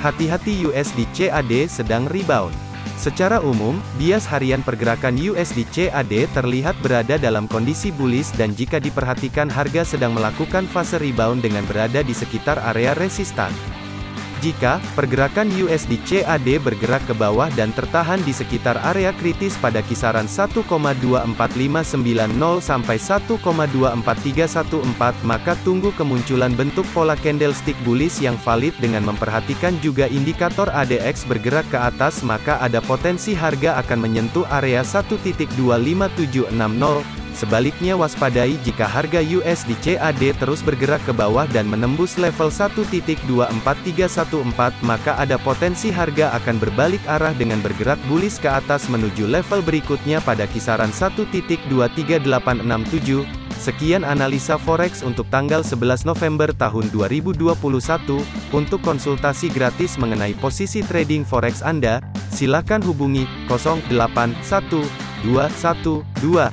Hati-hati USD/CAD sedang rebound. Secara umum, bias harian pergerakan USD/CAD terlihat berada dalam kondisi bullish dan jika diperhatikan harga sedang melakukan fase rebound dengan berada di sekitar area resistan. Jika pergerakan USD/CAD bergerak ke bawah dan tertahan di sekitar area kritis pada kisaran 1,24590 sampai 1,24314, maka tunggu kemunculan bentuk pola candlestick bullish yang valid dengan memperhatikan juga indikator ADX bergerak ke atas, maka ada potensi harga akan menyentuh area 1.25760. Sebaliknya, waspadai jika harga USD/CAD terus bergerak ke bawah dan menembus level 1.24314, maka ada potensi harga akan berbalik arah dengan bergerak bullish ke atas menuju level berikutnya pada kisaran 1.23867. Sekian analisa forex untuk tanggal 11 November tahun 2021. Untuk konsultasi gratis mengenai posisi trading forex Anda, silakan hubungi 081212